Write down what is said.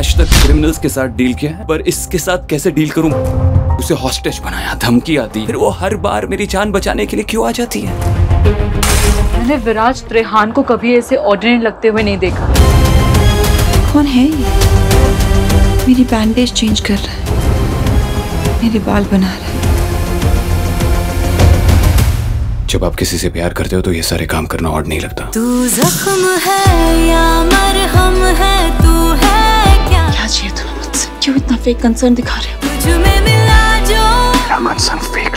आज तक क्रिमिनल्स के साथ डील किया है, पर इसके साथ कैसे डील करूं? उसे हॉस्टेज बनाया, धमकी आती, फिर वो हर बार मेरी जान बचाने के लिए क्यों आ जाती है? मैंने विराज त्रेहान को कभी ऐसे ऑर्डिनरी लगते हुए नहीं देखा। कौन है ये? मेरी बैंडेज चेंज कर रहा है, मेरे बाल बना रहा है। जब आप किसी से प्यार करते हो तो ये सारे काम करना ऑड नहीं लगता। तू जख्म है या मरहम है, तू है क्या? क्या चाहिए तुम्हें मुझसे? क्यों इतना फेक कंसर्न दिखा रहे हो? तुझ में मिला जो